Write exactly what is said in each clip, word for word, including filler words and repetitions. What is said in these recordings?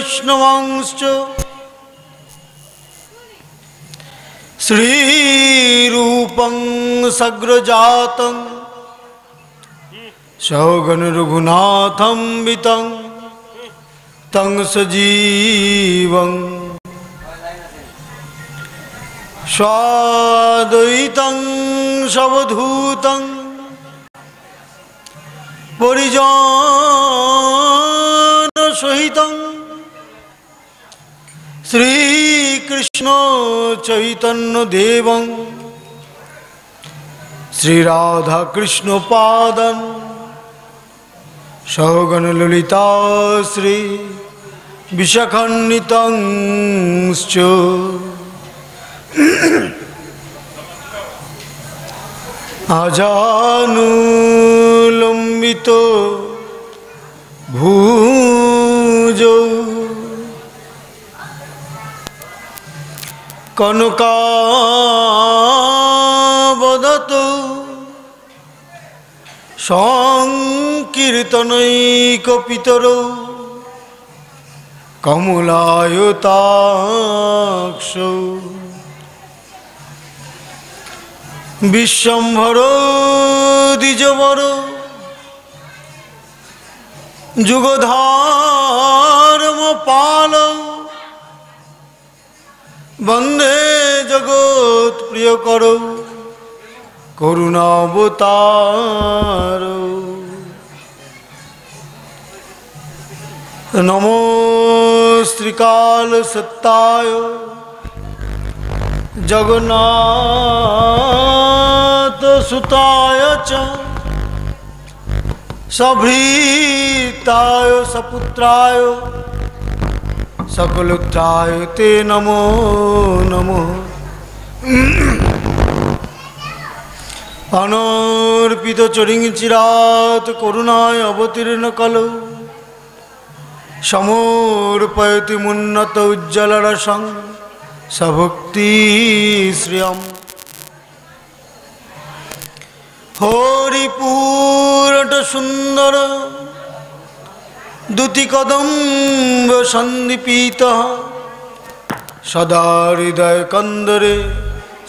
वैष्णवांश्च श्रीरूपं सग्रजातं शौगन रघुनाथं वितं तं सजीवं स्वाद्वैतं सवधूतं परिजन सहितं श्रीकृष्ण चैतन्य देवं श्रीराधा कृष्ण पादं शौगन ललिता श्री विशाखान्वितं आजानुलंबितो भुजौ कनकावदतौ संकीर्तनैकपितरौ कमलायताक्षौ विश्वम्भरो द्विजवरो जुगधर्मपालो वंदे जगत् प्रियकरो करुणावतारो नमो श्रीकालसत्ताय जगन्नाथ सुताय च सभृताय सपुत्राय सकलुत्थाय ते नमो नमो अनर्पित चरिंगिचिरात करुणाय अवतीर्ण कलौ समर्पयति मुन्नत उज्ज्वल रसं सभक्ति श्रियम हरिपूरट सुंदर दुतिकदम्ब संदीपितः सदा हृदय कंदरे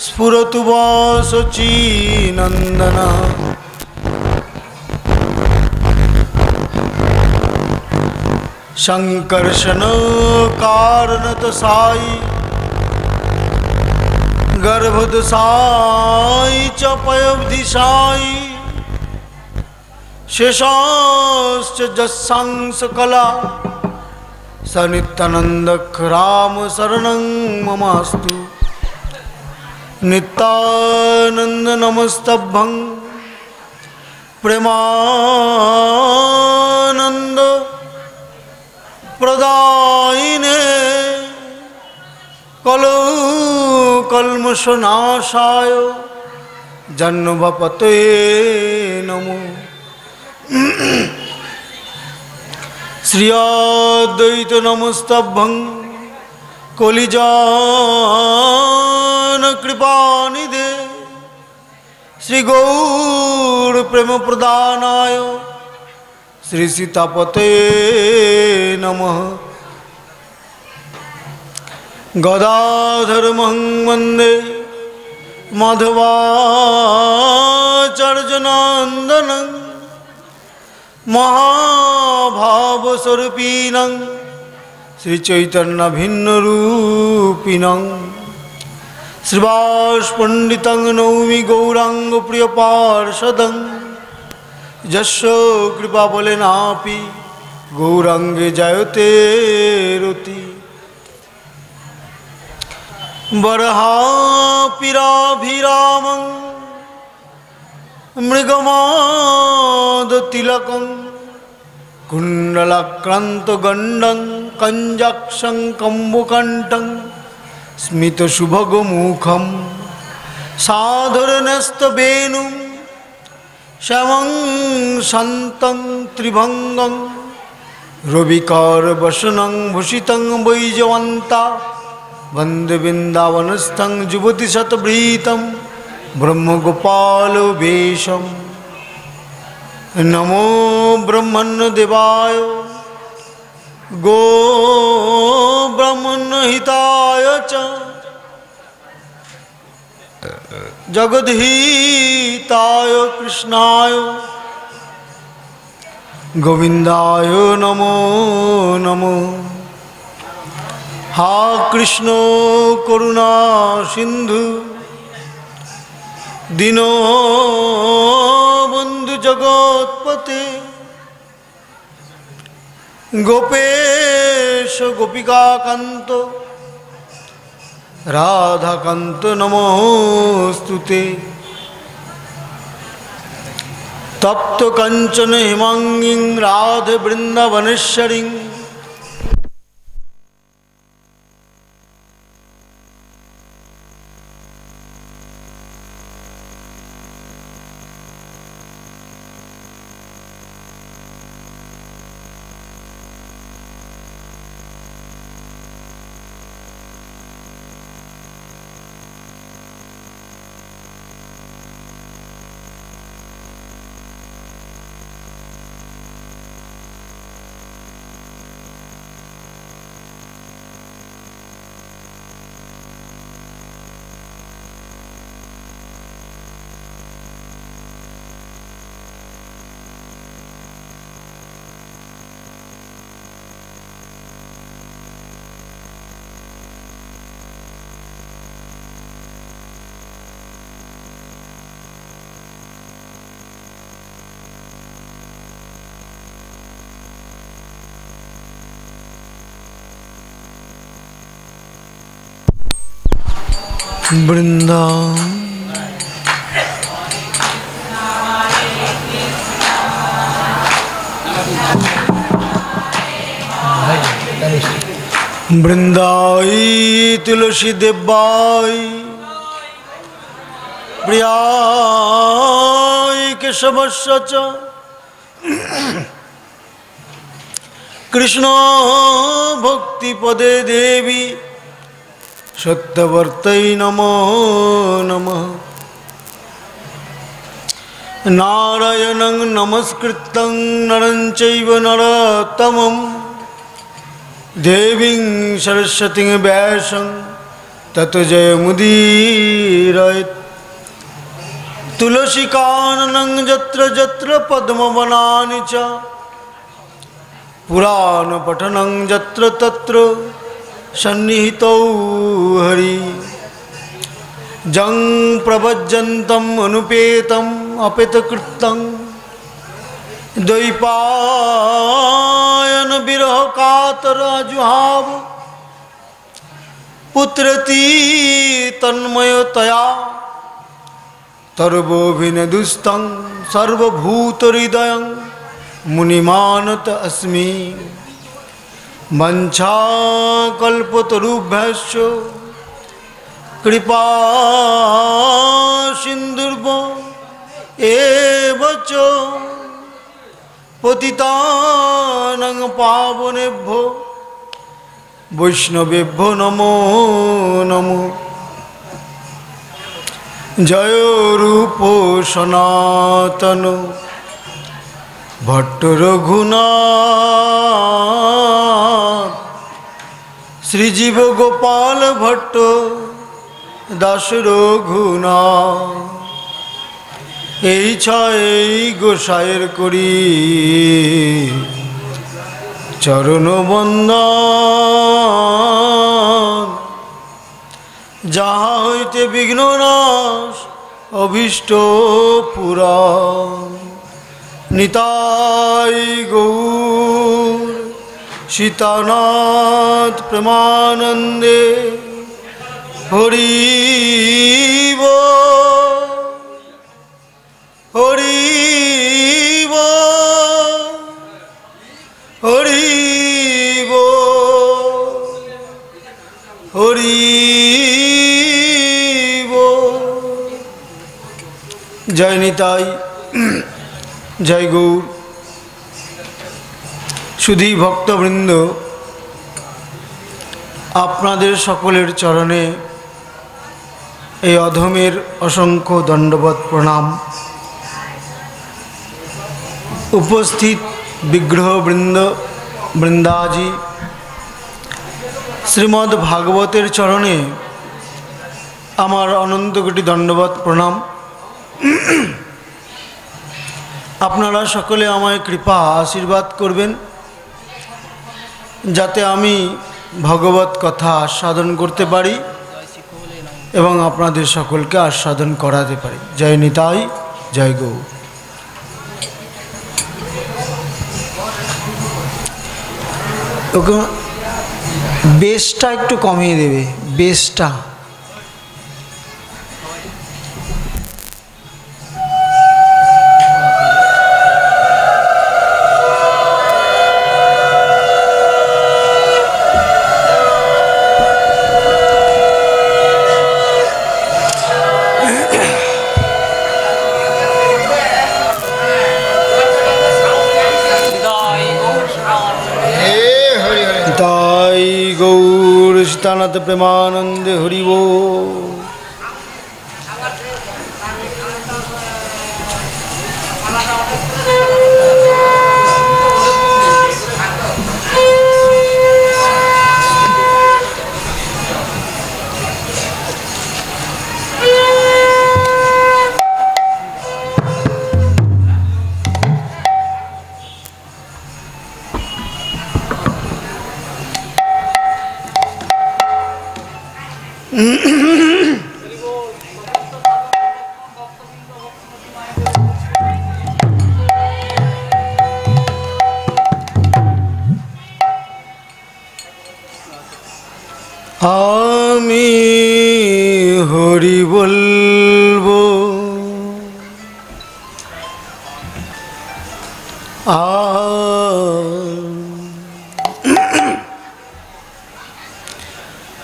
स्फुरतु वासुचीनंदना संकर्षण कारणत साई गर्भदशाई चपयवधिशाई शेषांश जस्सांश कला सनित्यानन्दक राम शरणं ममास्तु नित्यानंद नमस्तभं प्रेमानंद प्रदायिने कलौ कल्मषनाशाय जन्मपते नमो श्री अद्वैत नमस्तभं कलिजान कृपानिधे श्री गौर प्रेम प्रदानाय श्री सीतापते नमः गदाधरमं वन्दे माधवाचार्यनन्दनं महाभावस्वरूपिणं श्रीचैतन्यभिन्नरूपिणं श्रीवासवपण्डितं नौमि गौराङ्गप्रियपार्षदं यस्य कृपाबलेनापि गौराङ्गे जयते रतिः वरहापिराभिरामं मृगमादतिलकं कुण्डलाक्रान्तगण्डं कञ्जाक्षं कम्बुकण्ठं स्मितसुभगमुखं साधुरनस्तवेणुं श्यामं शान्तं त्रिभङ्गं रविकारवसनं भूषितं वैजयन्ता वंदे वृंदावनस्थं जुवति शतभृतं ब्रह्मगोपालो वेशं नमो ब्रह्मण्य देवाय गो ब्रह्मन् हिताय च जगद्धिताय कृष्णाय गोविंदाय नमो नमो। हा कृष्णो करुणा सिंधु दीनो बंधु जगत्पते गोपेश गोपिका कांतो राधा कांतो नमोस्तुते। तप्त कंचन हिमांगीं राधे वृंदावनेश्वरीं वृंदावन वृंदाई तुलसी देवाई प्रियाय केशवस्य च कृष्ण भक्ति पदे देवी सत्यवर्तै नमो नमः। नारायणं नमस्कृतं नरं चैव नरोत्तमं देवीं सरस्वतीं व्यासं ततो जयमुदीरयेत्। तुलसीकाननं यत्र यत्र पद्मवनानि च पुराणपठनं यत्र तत्र सन्निहितौ हरि। जं प्रभजन्तं अनुपेतं अपेतकृतं द्वैपायन विरह कातराजुहाव पुत्रति तन्मयतया तर्वोभिनदुस्तं सर्वभूतहृदयं मुनिमानत अस्मि। वंशा कल्पतरुभ्यश्च कृपा सिंधुर्भ्यो एव च पतितानां पावनेभ्यो वैष्णवेभ्यो नमो नमः। जय रूप सनातन भट्ट रघुनाथ श्री जीव गोपाल भट्ट दास रघुनाथ। यही छाई गोसाईर करी चरण बंदन जहाँ हईते विघ्ननाश अभीष्ट पुरा। निताई गौर सीतानाथ प्रेमानंदे हरि बोल हरि बोल हरि बोल हरि बोल। जय निताई जय गौर। सुधी भक्तवृंद आपनादेर सकलेर चरणे ए अधमेर असंख्य दंडवत प्रणाम। उपस्थित विग्रहवृंद वृंदाजी श्रीमद् भागवतेर चरणे आमार अनंत कोटी दंडवत प्रणाम। आपनारा सकले आमाय कृपा आशीर्वाद करबेन जाते आमी भगवत कथा आस्वादन करते पारी एवं आपनादेर सकलके आस्वादन कराते पारी। जय निताई जय गौ। ओके बेसटा एकटू कमिए देबे बेसटा। तानाथ प्रेमानंद हरिवो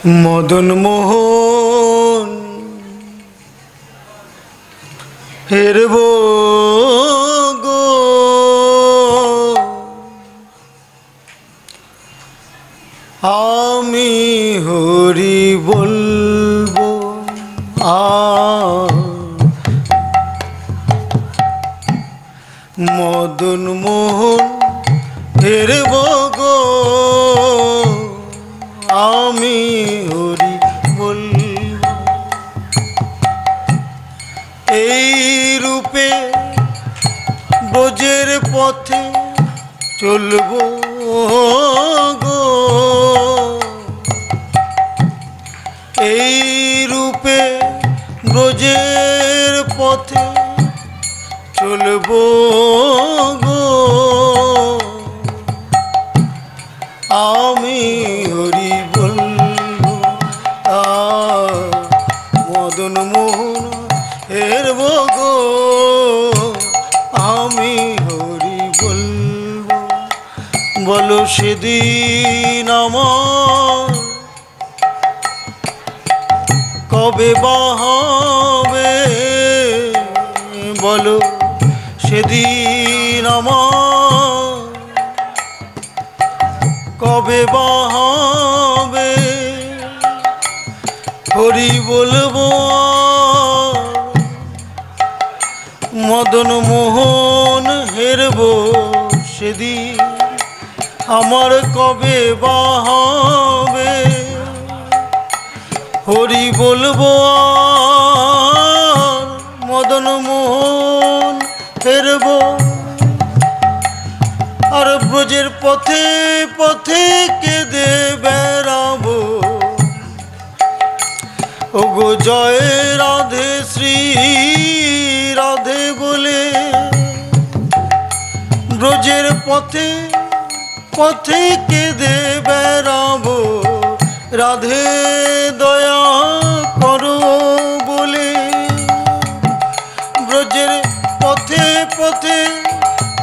मदन मोहन हेरब गो आमी हरि बोलबो आ मदन मोहन हेरब गो आमी हरि बोलबो एई रूपे बोझेर पथे चलबो गो एई रूपे बोझेर पथे चलबो गो आमी हरि बोलबो आ मदन मोहन हेरब गो आमी हरि बोलबो। बोलो सेदिन आमार कबे बा हबे बोलो सेदिन आमार कबे बाहाबे हरि बोलबो मदन मोहन हेरबो सेदिन आमार कबे बाहाबे हरि बोलबो मदन मोहन हेरबो। और ब्रजेर पथे पथे केदे बेड़ाबो ओगो जय राधे श्री राधे बोले ब्रजेर पथे पथे केदे बेड़ाबो राधे दया करो बोले ब्रजेर पथे पथे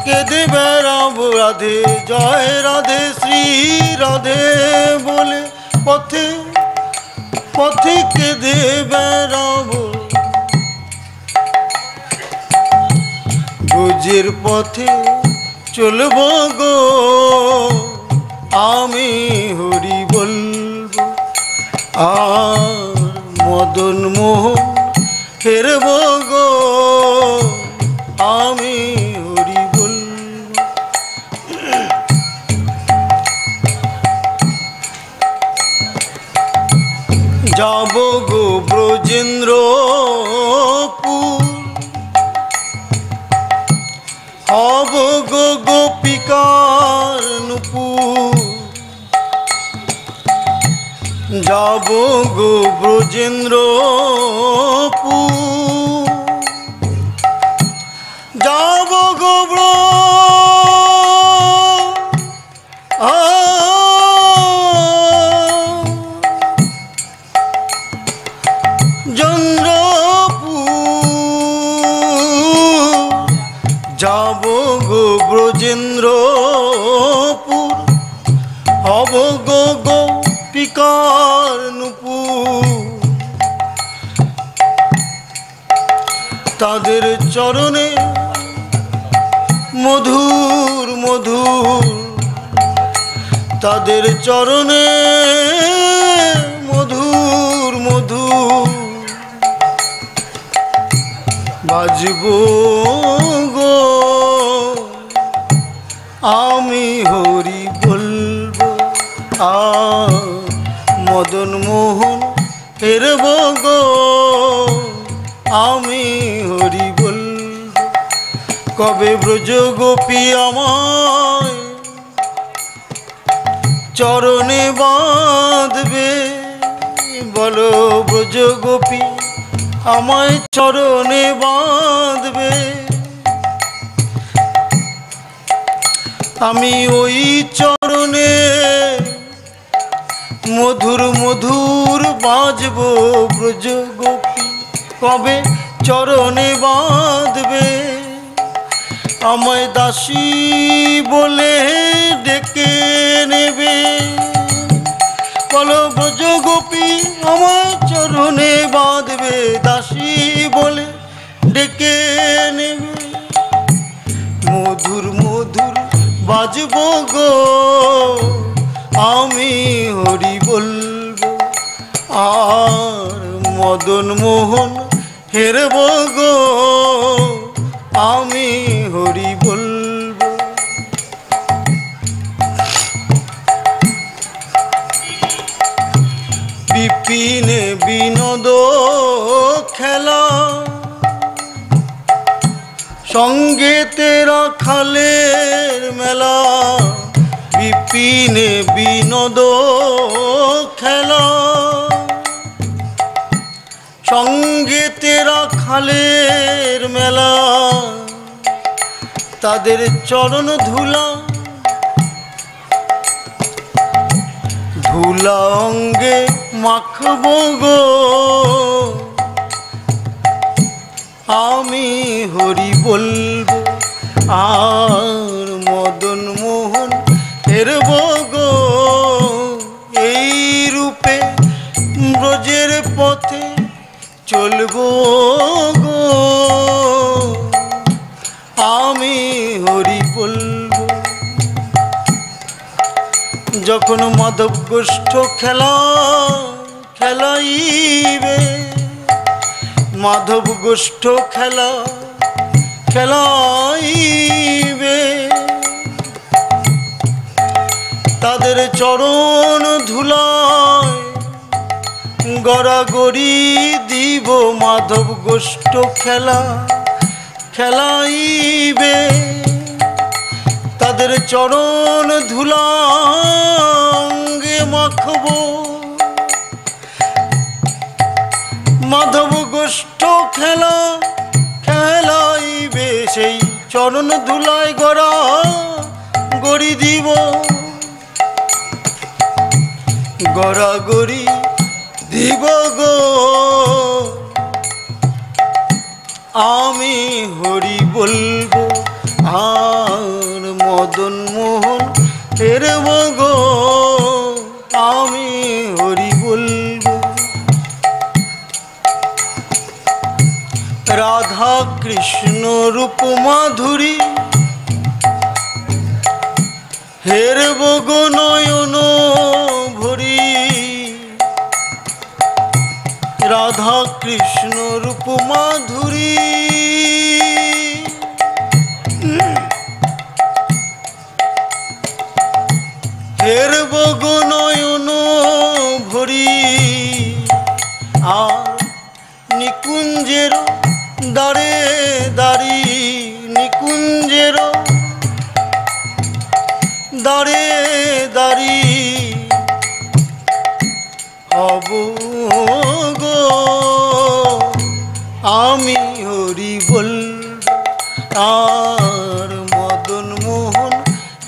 केदे बेड़ाब राधे जय राधे श्री राधे बोले पथे पथे केदे बेड़ाब ब्रजेर पथे चलबो गो आमी हरि बोलबो आर मदन मोहन हेरबो गो आमी हरि बोलबो। যাব গো ব্রজেন্দ্রপুর, হব গো গোপিকার নূপুর। যাব গো ব্রজেন্দ্রপুর, যাব গো ব্রজেন্দ্রপুর, হব গো গোপিকার নূপুর। তাদের চরণে মধুর মধুর, তাদের চরণে মধুর মধুর বাজবো গো আমি হরি বলবো। আ মদন মোহন ফেরব গো আমি হরি বলবো। কবে ব্রজ গোপী আমায় চরণে বাঁধবে বলো, ব্রজ গোপী আমায় চরণে বাঁধবে। আমি ওই চরণে মধুর মধুর বাজব। ব্রজ গোপী কবে চরণে বাঁধবে, আমায় দাসী বলে ডেকে নেবে বলো, ব্রজ গোপী আমার চরণে বাঁধবে, দাসী বলে ডেকে নেবে। মধুর মধুর বাজব গো আমি হরি বলবো, আর মদন মোহন হেরব গো আমি হরি বলবো। বিপিনে বিনোদ খেলা সঙ্গে তেরা খালের মেলা, বিপিনে বিনোদ খেলা সঙ্গে তেরা খালের মেলা। তাদের চরণ ধুলা ধুলা অঙ্গে মাখব গো আমি হরি বলবো, আর মদন মোহন ফেরব গো। এই রূপে ব্রজের পথে চলব গো আমি হরি বলবো। যখন মাধব গোষ্ঠ খেলা খেলাইবে, মাধব গোষ্ঠ খেলা খেলাইবে। তাদের চরণ ধুলায় গড়াগড়ি দিব, মাধব গোষ্ঠ খেলা খেলাইবে। তাদের চরণ ধুলাঙ্গে মাখব, মাধব গোষ্ঠ খেলা খেলাইবে। সেই চরণ ধুলায় গড়া গড়ি দিব, গড়া গড়ি দিব গো আমি হরি বলবো, আর মদন মোহন ফেরব গো আমি হরি বলবো। রাধা কৃষ্ণ রূপ মাধুরী হেরব গো নয়ন ভরি, রাধা কৃষ্ণ রূপ মাধুরী হেরব গো নয়ন ভরি। আর নিকুঞ্জের দাঁড়ে দাঁড়ি নিকুঞ্জের দাঁড়ে দাঁড়ি হব গো আমি হরি বল আর মদন মোহন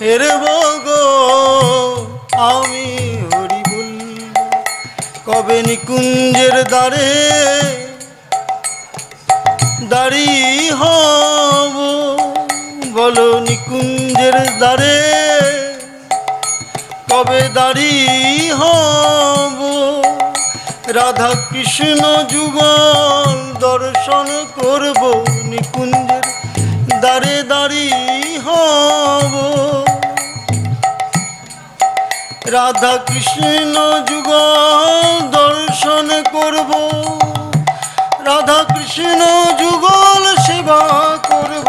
হেরব গো আমি হরি বল কবে নিকুঞ্জের দাঁড়ে দাঁড়ি হব বলো নিকুঞ্জের দাঁড়ে কবে দাঁড়ি হব राधा कृष्ण जुगल दर्शन करब निकुंजर दारे दारी हब राधा कृष्ण जुगल दर्शन करब राधा कृष्ण जुगल सेवा करब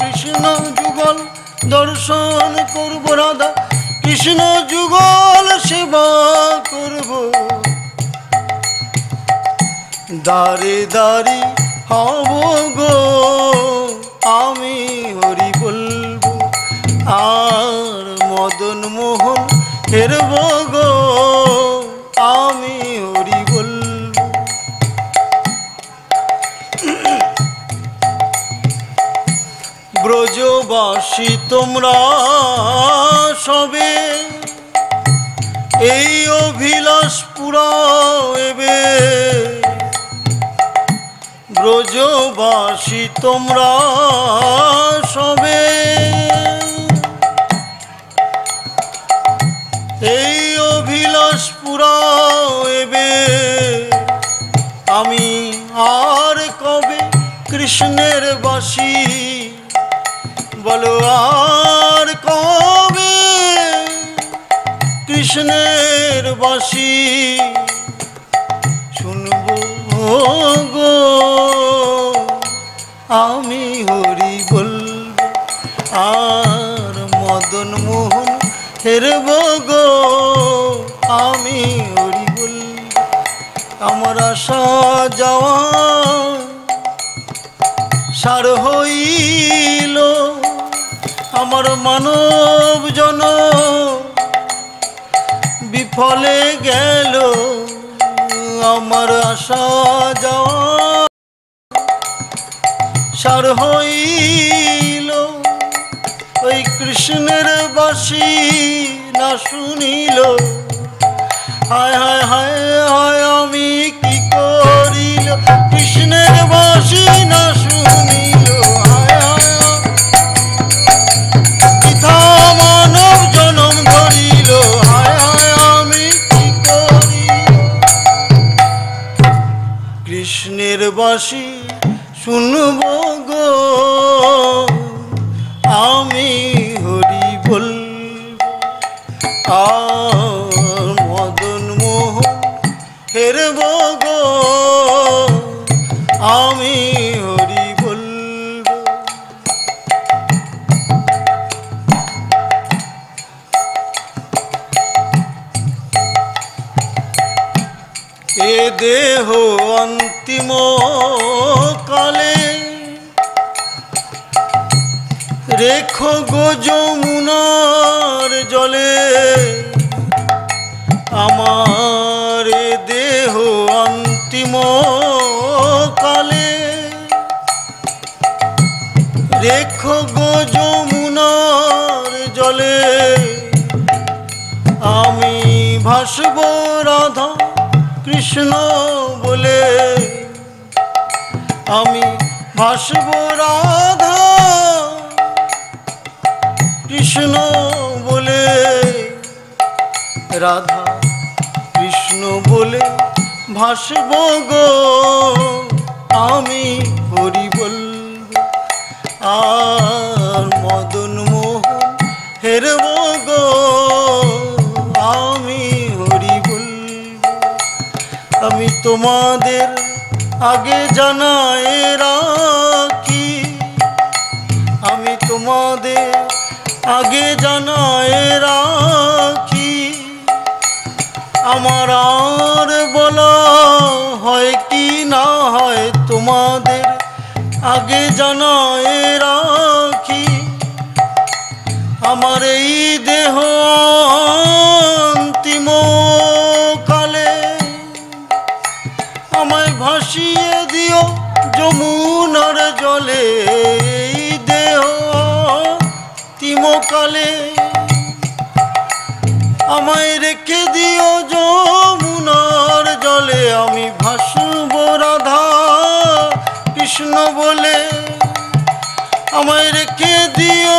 कृष्ण जुगल दर्शन करब राधा कृष्ण जुगल सेवा करब दारे दारी हब गो आमी हरि बोलबो आर मदन मोहन हेरब गो आमी हरि बोलबो ब्रजबासी तोमरा सबे एई अभिलाष पुराओबे ब्रजबासी तोमरा सबे एई अभिलाष पुराओबे आमी आर कबे कृष्णेर बासी बोलो आर कबे कृष्णेर बासी सुनबो गो आमी हरि बोलबो आर मदन मोहन हेरबो गो आमी हरि बोलबो आमार आशा जावा सार हइलो आमार मानव जन विफले गेलो आमार आशा जावा सार हइलो ओई कृष्णेर बासी ना शुनिलो हाय हाय हाय हाय आमी कि करिलो कृष्णेर बासी ना शुनिलो हाय हाय किथा मानव जन्म धरिलो हाय हाय आमी कि करिलो कृष्णेर बासी सुनब गो आमी हरि बोलबो आर मदन मोहन हेरब गो आमी हरि बोलबो ए देह अंतिम काले रेखो गो जमुनार जले आमारे देह अंतिम काले रेखो गो जमुनार जले आमी भासबो राधा कृष्ण बोले आमी भासबो राधा कृष्ण बोले राधा कृष्ण बोले भासबो गो आमी हरि बोलबो आर मदन मोहन हेरबो गो आमी हरि बोलबो आमी तोमादेर आगे जानाए राखी आमी तोमादेर आगे जानाए राखी आमार आर बोला हय आगे जानाए राखी আমার এই দেহ অন্তিম কালে আমায় ভাসিয়ে দিও যমুনার জলে এই দেহ অন্তিম কালে আমায় রেখে দিও যমুনার জলে আমি ভাসব রাধা কৃষ্ণ বলে আমায় রেখে দিও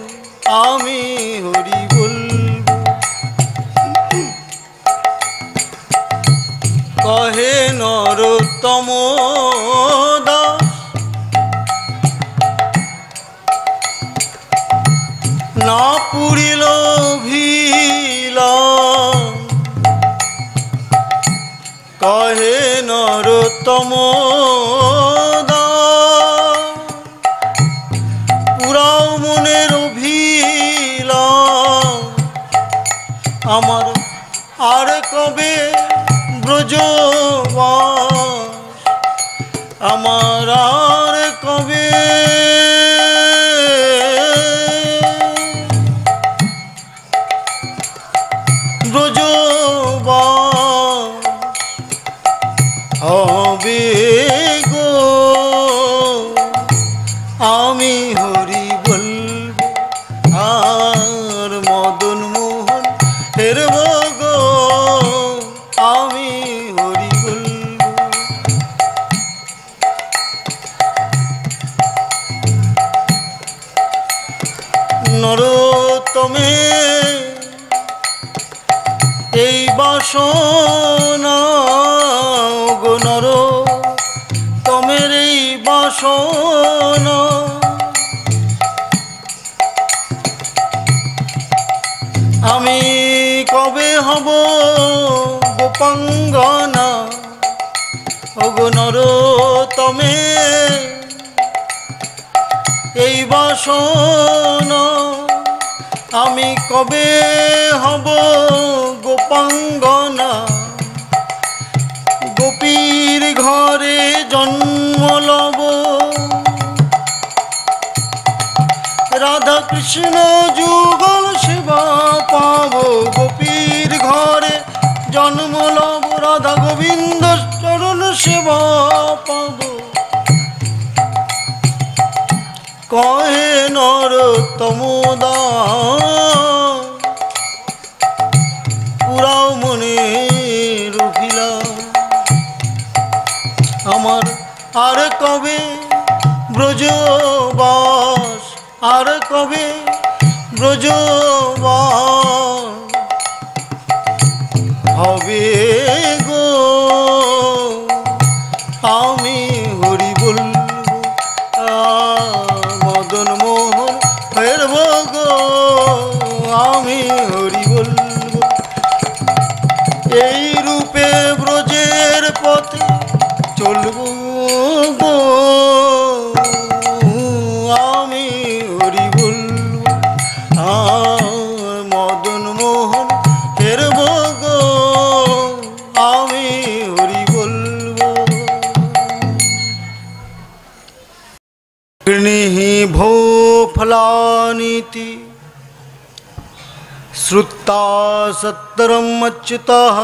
सत्तरमच्युतः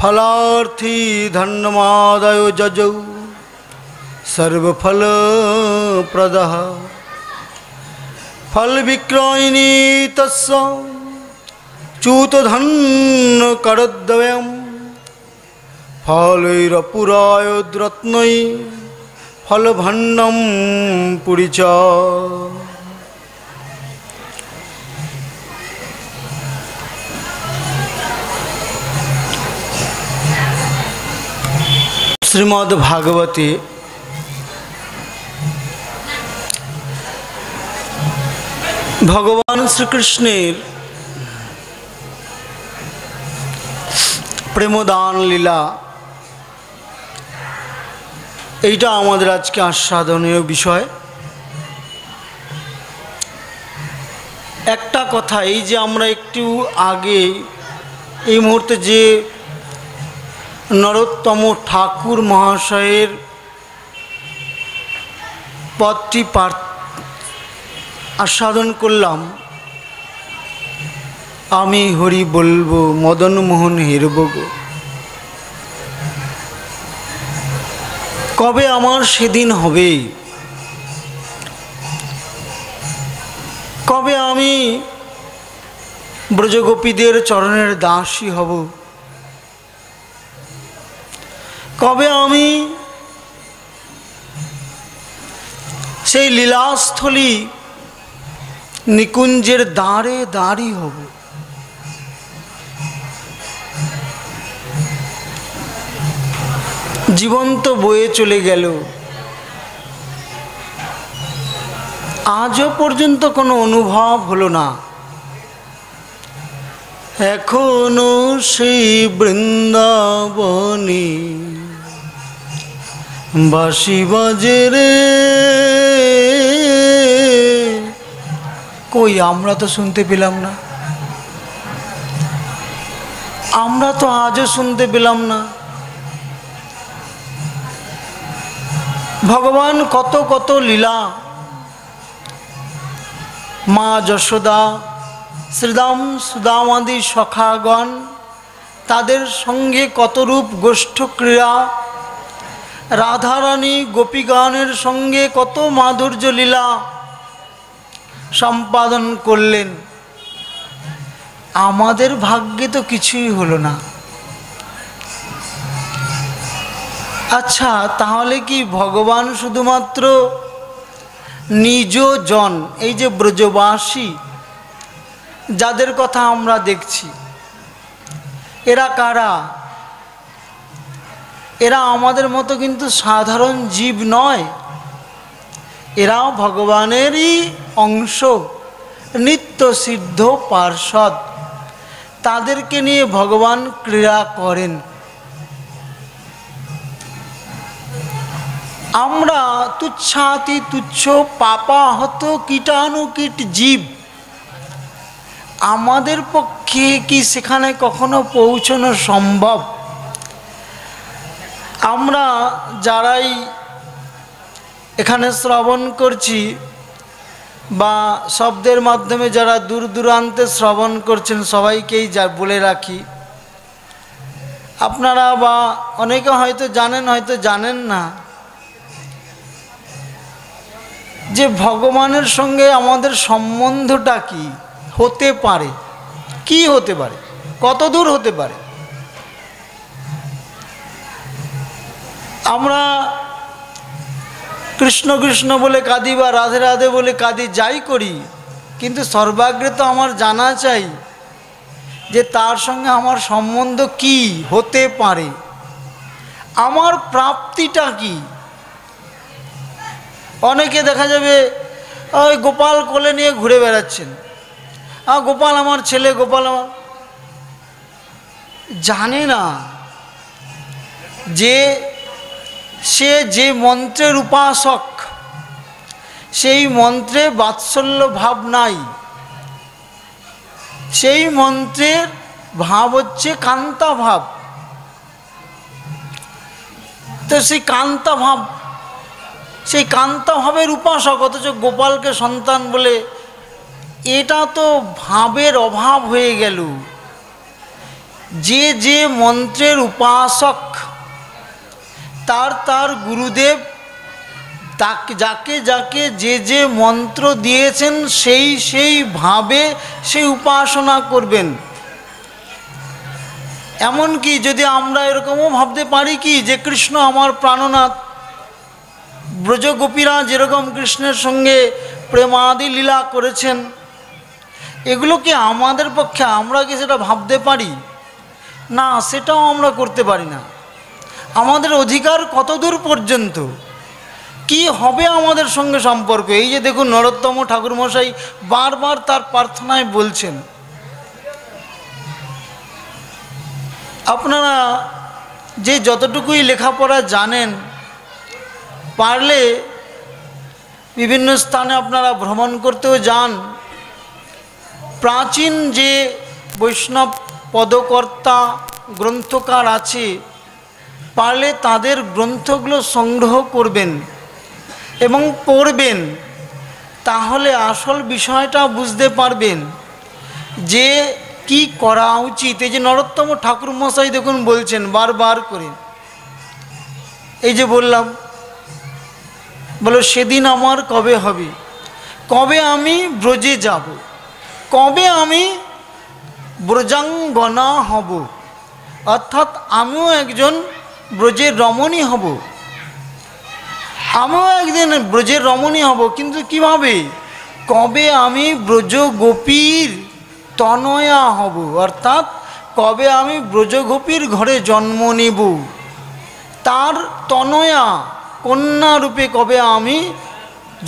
फलार्थी धन्यमादयो जजौ सर्वफल प्रदः फल विक्रयिणी तस्य चूतधन्य करद्वयम् फलैरपुरायोद्रत्नै फलभण्डं पुरिचा श्रीमद् भागवते भगवान श्रीकृष्णेर प्रेमदान लीला एटा आमादेर आजके आस्वादनीय विषय। एकटा कथा एई जे आमरा एकटू आगे एई मुहूर्ते जे नरोत्तम ठाकुर महाशयेर पदटी आस्वादन करलाम। आमी हरि बोलबो मदन मोहन हिरबो गो। कबे आमार सेदिन होबे, कबे आमी ब्रजगोपीदेर चरणेर दासी हब, कबे आमी सेई लीलास्थली निकुंजेर दारे दाड़ी हब। जीवन तो बोए चले गेल, आजो पर्यन्त कोनो अनुभव हलो ना। एखोनो सेई बृंदावने बासी बाजे रे। कोई आम्रा तो सुनते पेलाम ना, आम्रा तो आजो सुनते पेलाम ना। भगवान कत कत लीला मा यशोदा श्रीदाम सुदाम आदि सखागण तादेर संगे कतरूप गोष्ठ क्रिया, राधारानी गोपीगानेर संगे कत माधुर्य लीला सम्पादन करलेन। आमादेर भाग्ये तो किछुई हलो ना। अच्छा, ताहले कि भगवान शुधुमात्र निज जन एई जे ब्रजबासी जादेर कथा आमरा देखछि एरा कारा? एरा आमादेर मतो किन्तु साधारण जीव नय, एरा भगवानेरई अंश, नित्य सिद्ध पार्षद। तादेरके निये भगवान क्रीड़ा करेन। आम्रा तुच्छाति तुच्छ पापाहत कीटाणुकीट जीव, आमादेर पक्षे कि सेखाने कखनो पौंछानो सम्भव? आम्रा जाराई एखाने श्रवण करछि बा शब्देर माध्यमे जारा दूर दूरान्ते श्रवण करछेन सबाइकेई जा बोले राखी, आपनारा बा अनेके हयतो जानेन हयतो जानेन ना, जे भगवान संगे आमादेर सम्बन्धटा कि होते पारे, कि होते पारे, कत दूर होते पारे। आमरा कृष्ण कृष्ण बोले कादी बा राधे राधे बोले कादी जाई करी, किन्तु सर्वाग्रे तो आमार जाना चाहिए जे तार संगे आमार सम्बन्ध कि होते पारे, आमार प्राप्तिटा कि। अनेके देखा जाबे ओई गोपाल कोले निये घुरे बेड़ाच्छेन, आ गोपाल आमार छेले, गोपाल आमार। जाने ना जे से जे मंत्रेर उपासक सेई मंत्रे बात्सल्य भाव नाई, सेई मंत्रेर भाव होच्छे कांता भाव। तो सेई कांता भाव से कान्ता भावेर उपासक, अथच गोपाल के सन्तान बोले, एटा तो भावेर अभाव हये गेल। जे जे मंत्रेर उपासक तार तार गुरुदेव ताके जाके जाके जे जे मंत्र दिएछेन सेई सेई भावे से उपासना करबेन। एमनकि जोदि आमरा एरकमो भाबते पारि कि जे कृष्ण आमार प्राणनाथ, ब्रज गोपीरा जे रकम कृष्णेर संगे प्रेमादि लीला करेछेन, एगुलो कि आमादेर पक्षे आमरा कि सेटा भाबते पारि ना? सेटाओ आमरा करते पारि ना। आमादेर अधिकार कत दूर पर्यन्त? কি হবে আমাদের সঙ্গে সম্পর্ক। এই যে দেখুন নরোত্তম ঠাকুর মশাই বারবার তার প্রার্থনায় বলছেন, আপনারা যে যতটুকুই লেখাপড়া জানেন পারলে বিভিন্ন স্থানে আপনারা ভ্রমণ করতেও যান। প্রাচীন যে বৈষ্ণব পদকর্তা গ্রন্থকার আছে পারলে তাদের গ্রন্থগুলো সংগ্রহ করবেন এবং পড়বেন, তাহলে আসল বিষয়টা বুঝতে পারবেন যে কি করা উচিত। এই যে নরোত্তম ঠাকুর মশাই দেখুন বলছেন বারবার করে, এই যে বললাম, বলো সেদিন আমার কবে হবে, কবে আমি ব্রজে যাব, কবে আমি ব্রজাঙ্গনা হব, অর্থাৎ আমিও একজন ব্রজের রমণী হব, আমিও একদিন ব্রজের রমণী হব। কিন্তু কিভাবে? কবে আমি ব্রজ গোপীর তনয়া হব, অর্থাৎ কবে আমি ব্রজগোপীর ঘরে জন্ম নেব, তার তনয়া কন্যা রূপে কবে আমি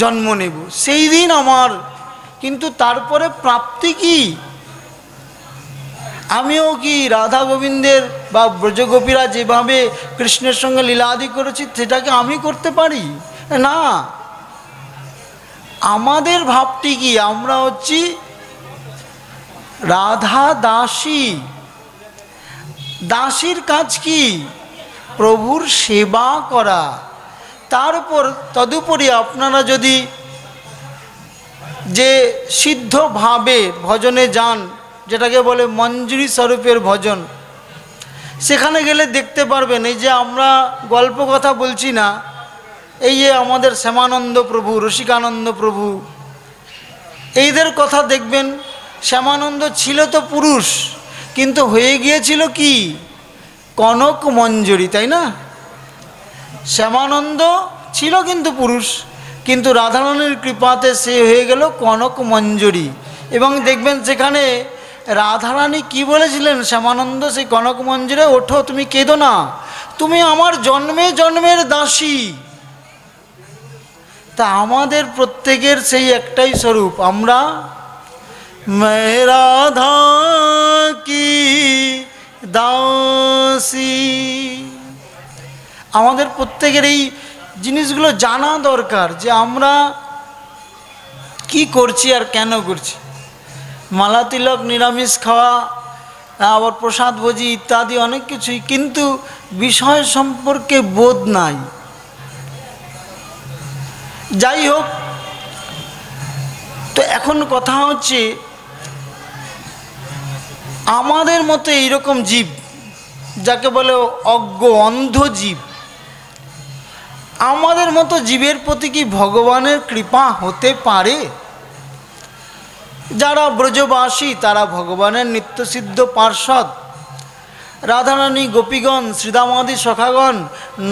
জন্ম নেব, সেই দিন আমার। কিন্তু তারপরে প্রাপ্তি কি? আমিও কি রাধা গোবিন্দের বা ব্রজগোপীরা যেভাবে কৃষ্ণের সঙ্গে লীলাদি করেছি সেটাকে আমি করতে পারি না। আমাদের ভাবটি কি? আমরা হচ্ছি রাধা দাসী। দাসীর কাজ কি? প্রভুর সেবা করা। তারপর তদুপরি আপনারা যদি যে সিদ্ধভাবে ভজনে যান, যেটাকে বলে মঞ্জুরি স্বরূপের ভজন, সেখানে গেলে দেখতে পারবেন। এই যে আমরা গল্প কথা বলছি না, এই যে আমাদের শ্যামানন্দ প্রভু, রসিকানন্দ প্রভু, এইদের কথা দেখবেন। শ্যামানন্দ ছিল তো পুরুষ, কিন্তু হয়ে গিয়েছিল কি? কনক মঞ্জুরি, তাই না? শ্যামানন্দ ছিল কিন্তু পুরুষ, কিন্তু রাধারানীর কৃপাতে সে হয়ে গেল কনক মঞ্জুরি। এবং দেখবেন সেখানে রাধারানী কি বলেছিলেন শ্যামানন্দ সেই কনক মঞ্জুরে, ওঠো, তুমি কেঁদো না, তুমি আমার জন্মে জন্মের দাসী। তা আমাদের প্রত্যেকের সেই একটাই স্বরূপ, আমরা मैं राधा की दासी। আমাদের প্রত্যেকের এই জিনিসগুলো জানা দরকার যে আমরা কি করছি আর কেন করছি। মালা তিলক, নিরামিষ খাওয়া, আবার প্রসাদ ভোজি ইত্যাদি অনেক কিছুই, কিন্তু বিষয় সম্পর্কে বোধ নাই। যাই হোক, তো এখন কথা হচ্ছে আমাদের মতো এইরকম জীব, যাকে বলে অজ্ঞ অন্ধ জীব, আমাদের মতো জীবের প্রতি কি ভগবানের কৃপা হতে পারে? যারা ব্রজবাসী তারা ভগবানের নিত্যসিদ্ধ পার্ষদ। রাধারানী, গোপীগণ, শ্রীদামাদি সখাগণ,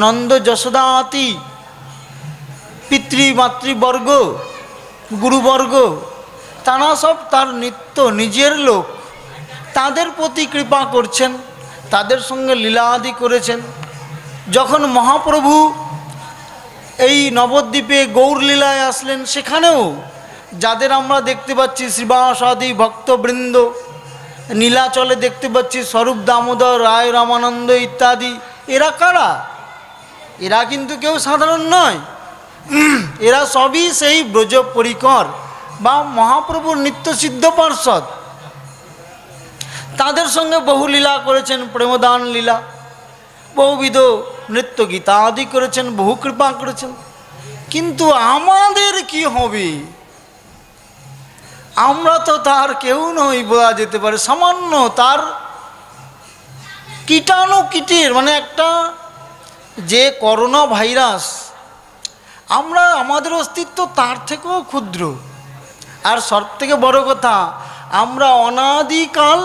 নন্দ যশোদা আতি, পিতৃমাতৃবর্গ, গুরুবর্গ, তারা সব তার নিত্য নিজের লোক, তাদের প্রতি কৃপা করছেন, তাদের সঙ্গে লীলা আদি করেছেন। যখন মহাপ্রভু এই নবদ্বীপে গৌরলীলায় আসলেন, সেখানেও যাদের আমরা দেখতে পাচ্ছি শ্রীবাসাদি ভক্তবৃন্দ, নীলাচলে দেখতে পাচ্ছি স্বরূপ, দামোদর, রায়, রামানন্দ ইত্যাদি, এরা কারা? এরা কিন্তু কেউ সাধারণ নয়, এরা সবই সেই ব্রজ পরিকর বা মহাপ্রভুর নিত্যসিদ্ধ পার্ষদ। তাদের সঙ্গে বহু লীলা করেছেন, প্রেমদান লীলা, বহুবিধ নৃত্য গীতা আদি করেছেন, বহু কৃপা করেছেন। কিন্তু আমাদের কি হবে? আমরা তো তার কেউ নই বলা যেতে পারে, সামান্য তার কীটাণু কীটের, মানে একটা যে করোনা ভাইরাস, আমরা আমাদের অস্তিত্ব তার থেকেও ক্ষুদ্র। আর সব থেকে বড় কথা, আমরা অনাদিকাল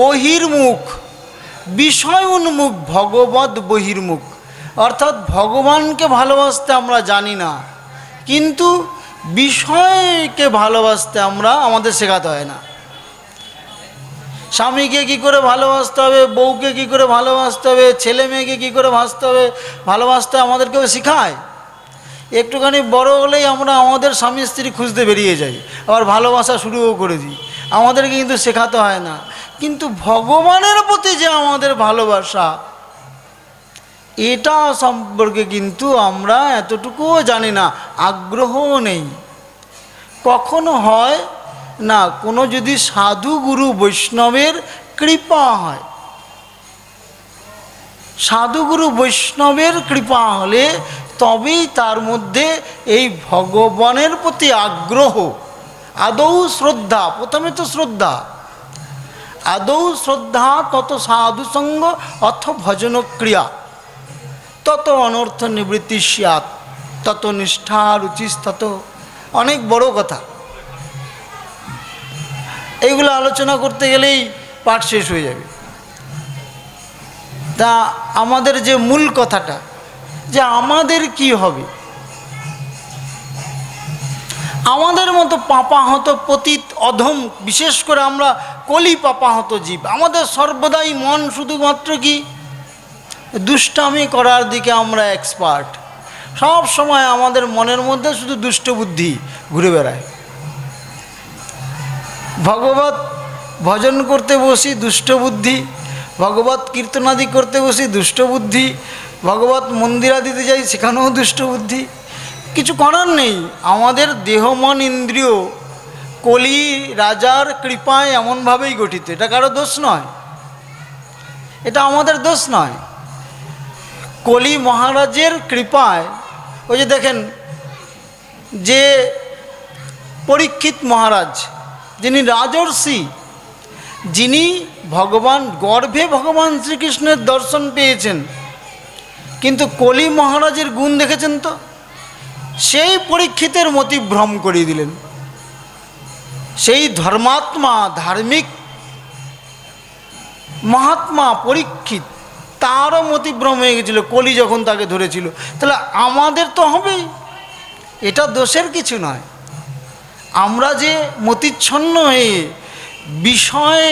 বহির্মুখ, বিষয় উন্মুখ, ভগবৎ বহির্মুখ, অর্থাৎ ভগবানকে ভালোবাসতে আমরা জানি না, কিন্তু বিষয়কে ভালোবাসতে আমরা আমাদের শেখাতে হয় না। স্বামীকে কি করে ভালোবাসতে হবে, বউকে কি করে ভালোবাসতে হবে, ছেলে মেয়েকে কী করে ভাসতে হবে, ভালোবাসতে আমাদেরকেও শেখায়। एकटूखानी बड़ो होलेई आमरा आमादेर स्वामी स्त्री खुजते बेरिये जाई आबार भालोबासा शुरुओ करे दिई आमादेरके किन्तु शेखाते हय ना किन्तु भगवानेर प्रति जे आमादेर भालोबासा एटा सम्पर्के किन्तु आमरा एतटुकुओ जानि ना आग्रहओ नेई कखनो हय ना कोनो यदि साधु गुरु वैष्णवेर कृपा हय साधुगुरु वैष्णवेर कृपा हले तभी तार मध्य ये भगवानेर प्रति आग्रह आदौ श्रद्धा प्रथम तो श्रद्धा आदौ श्रद्धा कत साधुसंग अथ भजन क्रिया तत अनर्थ निवृत्ति स्यात् तत निष्ठा रुचिस्तत अनेक बड़ कथा एगुलो आलोचना करते गेले पाठ शेष हो जाए ता आमादेर जे मूल कथाटा जे आमादेर की होबे आमादेर मतो पापाहत पतित अधम विशेष करे आमरा कलि पापाहत जीव आमादेर सर्वदाई मन शुधुमात्र कि दुष्टामी करार दिके आमरा एक्सपार्ट सब समय आमादेर मनेर मध्य शुधु दुष्ट बुद्धि घुरे बेड़ाय भगवत भजन करते बसि दुष्ट बुद्धि भगवत कीर्तनादि करते बसि दुष्ट बुद्धि भगवत मंदिरादि जाई सेखानेओ दुष्ट बुद्धि किछु करार नेई आमादेर देह मन इंद्रिय कलि राजार कृपाय एमन भावेई गठित एटा कारो दोष नय एटा आमादेर दोष नय कलि महाराजेर कृपाय ओई जे देखेन जे परीक्षित महाराज जिनि राजर्षि जिनी भगवान गर्भे भगवान श्रीकृष्णेर दर्शन पेयेछेन किन्तु कलि महाराजेर गुण देखेछेन तो सेई परीक्षितेर मतिभ्रम करिये दिलेन सेई धर्मात्मा धार्मिक महात्मा परीक्षित तारो मतिभ्रम हये गेछिलो कलि जखन ताके धरेछिलो ताहले आमादेर तो हबेई एटा दोषेर किछु नय आमरा जे मतिच्छन्न हये विषय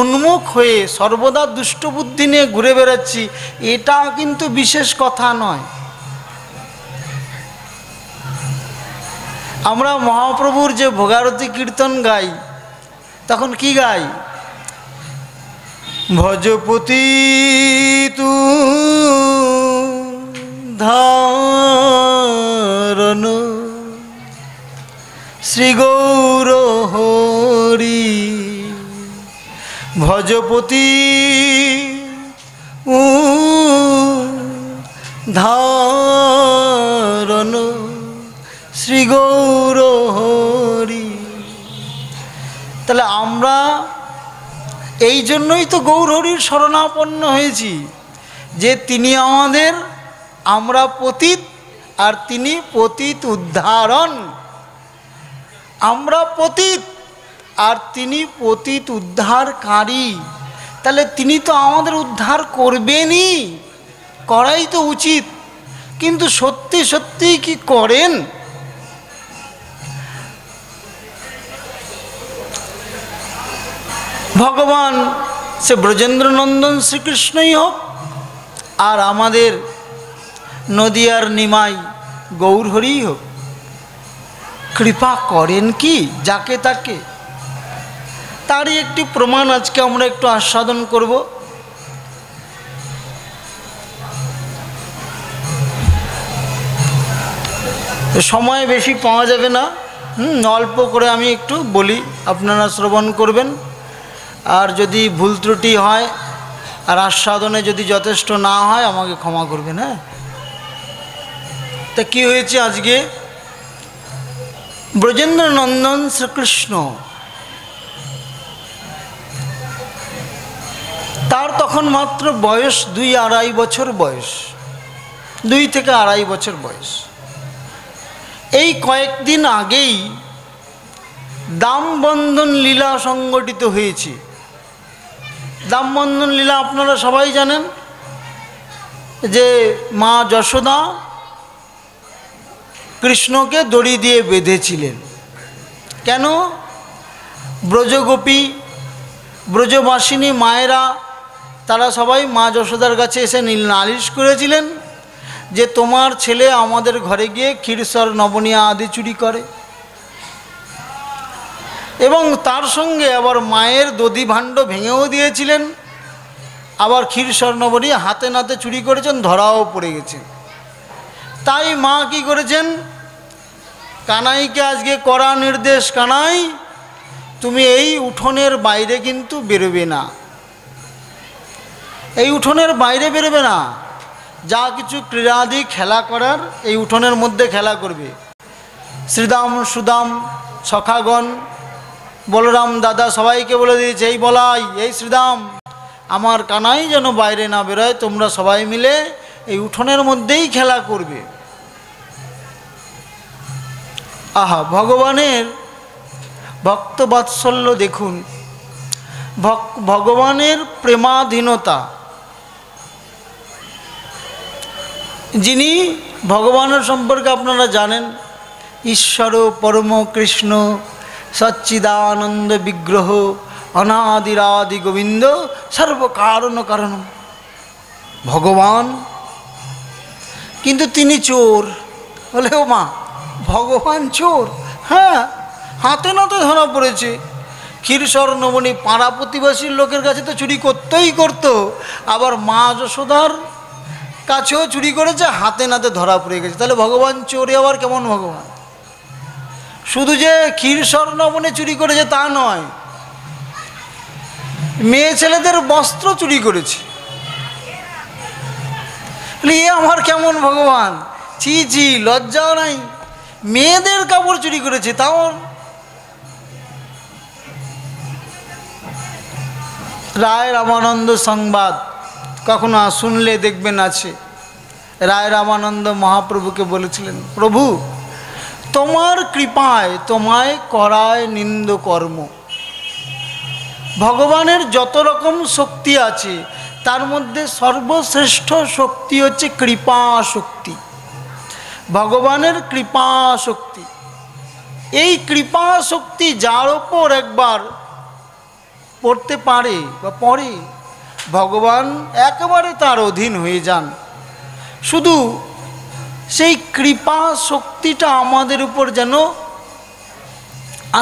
उन्मुख हुए सर्वदा दुष्ट बुद्धि ने घुरे बेड़ाच्छि एटा किन्तु विशेष कथा नय आमरा महाप्रभुर जे भोगारती कीर्तन गाई तखन कि गाई भजपति तू धारण श्री गौर हरि भजपति उ धारण श्री गौर हरि ताहले आमरा एई जन्नोई तो गौर हरिर शरणापन्न होयेछि जे तिनि आमादेर आमरा पतित आर तिनि पतित उद्धारण आमरा पतित और तिनी पतित उद्धारकारी ताहले तिनी तो आमादेर उद्धार करबेनी कराई तो उचित किन्तु सत्यि सत्यि कि करें भगवान से ब्रजेंद्र नंदन श्रीकृष्ण ही होक और आमादेर नदियार निमाई गौरहरि होक कृपा करें कि जाके ताके तारी एक प्रमाण आज के आमरा एक आस्वादन करब समय बेशी पावा जाबे ना अल्प करे आमी एक बोली आपनारा श्रवण करबेन और जदि भूल त्रुटि हय और आस्वादने जदि यथेष्ट ना हय आमाके क्षमा करबेन। हाँ तो कि हयेछे आज के ब्रजेंद्र नंदन श्रीकृष्ण तार तखन मात्र बयस दुई आढ़ाई बछर बयस दुई थेके आढ़ाई बछर बयस एई कयेक दिन आगेई दामबंधन लीला संगठित हयेछे। दामबंधन लीला आपनारा सबाई जानेन जे मा यशोदा कृष्णके दड़ी दिये बेधेछिलेन केन ब्रजगोपी ब्रजवासिनी मायेरा तारा सबाई माँ यशोदार काछे एसे नालिश करेछिलेन जे तुम्हार छेले आमादेर घरे गिये क्षीरसर नवनिया आदि चुरी करे एवं तार संगे आबार मायेर दधि भाण्ड भेंगेओ दियेछिलेन आबार क्षीरसर नवनिया हाथे नाते चुरी करेछेन धराओ पड़े गेछे। ताई मा कि करेछेन कानाई के आज के कड़ा निर्देश कानाई तुमी एई उठोनेर बाइरे किन्तु बेरोबे ना एई उठोनेर बाइरे बेरोबे ना जा किछु क्रीड़ादि खेला करार एई उठोनेर मध्य खेला करबे। श्रीदाम सुदाम सखागण बलराम दादा सबाईके बोले दियेछे एई बलाई एई श्रीदाम आमार कानाई जेन बाइरे ना बेरोय तोमरा सबाई मिले एई उठोनेर मध्येई खेला करबे। आहा भगवानेर भक्त बात्सल्य देखुन भगवानेर प्रेमाधीनता जिनी भगवानेर सम्पर्के आपनारा जानेन ईश्वर परम कृष्ण सच्चिदानंद विग्रह अनादिरादि गोविंद सर्वकारण कारण भगवान किन्तु तिनी चोर बोले ओ मा भगवान चोर हाँ हाथे नाते धरा पड़े क्षीरसर नवनी पाड़ा प्रतिबासी लोकेर काछे तो चुरी करते ही करतो आबार मा यशोदार काछेओ चुरी करेछे हाथे नाते धरा पड़े गेछे। ताहले भगवान चोरे आबार केमन भगवान शुधु जे क्षीरसर नवनी चुरी करेछे ता नय मेये छेलेदेर वस्त्र चुरी करेछे ये आमार केमन भगवान छि छि लज्जा नाई मेয়েদের কাপড় চুরি করেছে তাও রায় রামানন্দ সংবাদ কখনো শুনলে দেখবেন আছে। রায় রামানন্দ মহাপ্রভুকে বলেছিলেন প্রভু তোমার কৃপায় তোমায় করায় নিন্দ কর্ম। ভগবানের যত রকম শক্তি আছে তার মধ্যে সর্বশ্রেষ্ঠ শক্তি হচ্ছে কৃপা শক্তি ভগবানের কৃপা শক্তি। এই কৃপা শক্তি যার উপর একবার পড়তে পারে বা পড়ে ভগবান একেবারে তার অধীন হয়ে যান। শুধু সেই কৃপা শক্তিটা আমাদের উপর যেন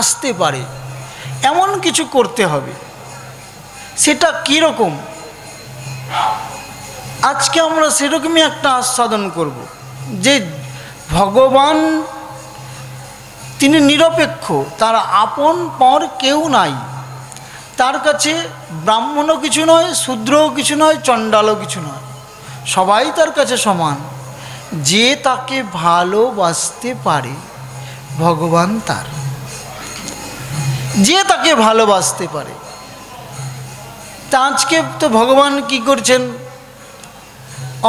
আসতে পারে এমন কিছু করতে হবে। সেটা কীরকম আজকে আমরা সেরকমই একটা আস্বাদন করব যে ভগবান তিনি নিরপেক্ষ তার আপন পর কেউ নাই তার কাছে ব্রাহ্মণও কিছু নয় শূদ্রও কিছু নয় চণ্ডালও কিছু নয় সবাই তার কাছে সমান। যে তাকে ভালোবাসতে পারে ভগবান তার যে তাকে ভালোবাসতে পারে তা আজকে তো ভগবান কি করছেন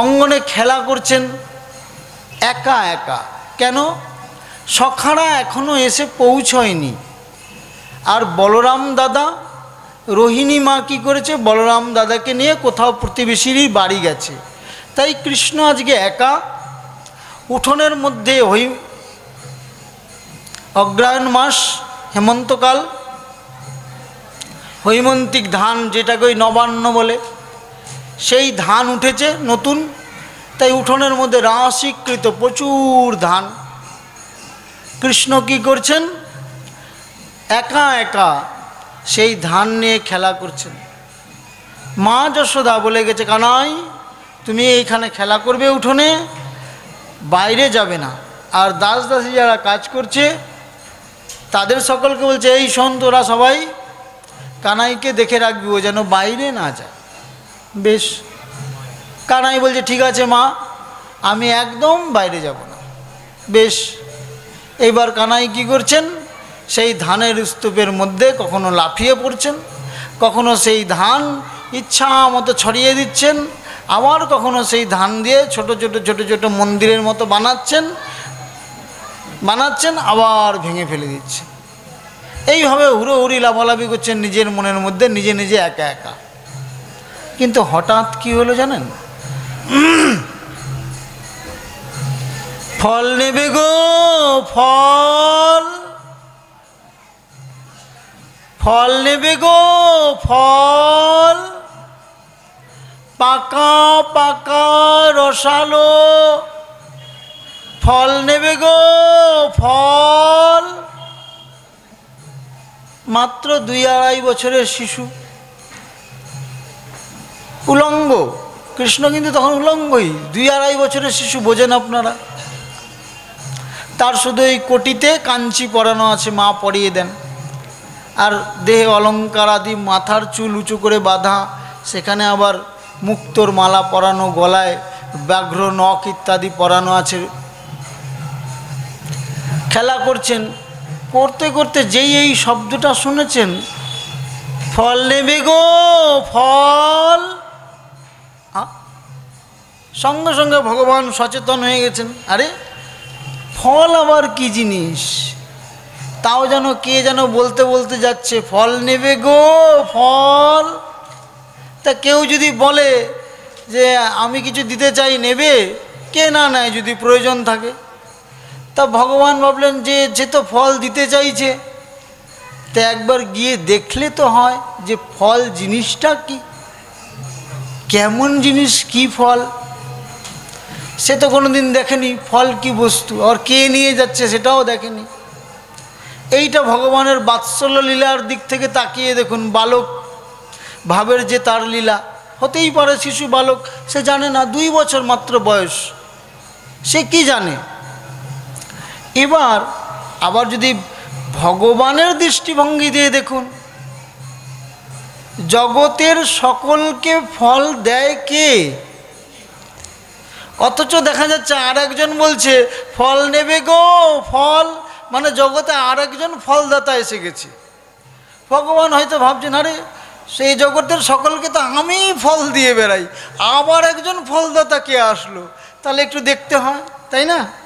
অঙ্গনে খেলা করছেন একা একা কেন সখারা এখনো এসে পৌঁছয়নি। আর বলরাম দাদা রোহিণী মা কি করেছে বলরাম দাদাকে নিয়ে কোথাও প্রতিবেশীরই বাড়ি গেছে তাই কৃষ্ণ আজকে একা উঠোনের মধ্যে ওই অগ্রায়ণ মাস হেমন্তকাল হৈমন্তিক ধান যেটাকে ওই নবান্ন বলে সেই ধান উঠেছে নতুন তাই উঠোনের মধ্যে রাশিকৃত প্রচুর ধান কৃষ্ণ কি করছেন একা একা সেই ধান নিয়ে খেলা করছেন। মা যশোদা বলে গেছে কানাই তুমি এইখানে খেলা করবে উঠোনে বাইরে যাবে না। আর দাস দাসী যারা কাজ করছে তাদের সকলকে বলছে এই শোন তোরা সবাই কানাইকে দেখে রাখবি ও যেন বাইরে না যায়। বেশ কানাই বলছে ঠিক আছে মা আমি একদম বাইরে যাব না। বেশ এইবার কানাই কি করছেন সেই ধানের স্তূপের মধ্যে কখনো লাফিয়ে পড়ছেন কখনো সেই ধান ইচ্ছা মতো ছড়িয়ে দিচ্ছেন আবার কখনো সেই ধান দিয়ে ছোট ছোট ছোট ছোট মন্দিরের মতো বানাচ্ছেন বানাচ্ছেন আবার ভেঙে ফেলে দিচ্ছেন। এইভাবে হুড়োহুড়ি লাফালাফি করছেন নিজের মনের মধ্যে নিজে নিজে একা একা। কিন্তু হঠাৎ কি হলো জানেন ফল নেবে গো ফল ফল নেবে গো ফল पाका पाका रसालो फल नेबे गो फल मात्र दुई आढ़ाई बछरेर शिशु उलंग कृष्ण किन्तु तखन उलंगई दुई आढ़ाई बछरेर शिशु बोझेन आपनारा तार शुधु ओई कोटिते कांची परानो आछे मा परिये देन और देह अलंकार आदि माथार चूल उचू करे बाधा सेखाने आबार मुक्तोर माला परानो गलाय व्याघ्र नख इत्यादि परानो आछे खेला करछेन करते करते जेई एई शब्दटा शुनेछेन फल नेबे गो फल संगे संगे भगवान सचेतन हये गेछेन अरे फल आबार कि जिनिस ताओ जानो के जानो बोलते बोलते जाच्छे फल नेबे गो फल ता केउ जदि बोले जे आमी किछु दिते चाइ नेबे के ना नाय जदि प्रयोजन थाके तब भगवान भावलें जे जे तो फल दीते चाहिए तो एक बार गिए देखले तो है जे फल जिनिसटा कि केमन जिनिस की फल से तो कोनो दिन देखेनी फल की वस्तु और के निये जाच्छे सेटाओ देखेनी एइटा भगवानेर बात्सल्य लीलार दिक थेके ताकिये देखुन बालक भावेर जे तार लीला हतेई पारे शिशु बालक से जाने ना दुई बछर मात्र बयस से कि जाने एबार आबार यदि भगवानेर दृष्टिभंगी दिए देखुन जगतेर सकल के फल देय के अथच देखा जाच्छे आरेकजन बोलছে फल नेबे गो फल माने जगते आरेकजन फलदाता एसे गेছে भगवान হয়তো ভাবছেন আরে সেই জগতের সকলকে তো আমি ফল দিয়ে বেরাই আবার একজন ফলদাতা কে আসলো তাহলে একটু দেখতে হয় তাই না।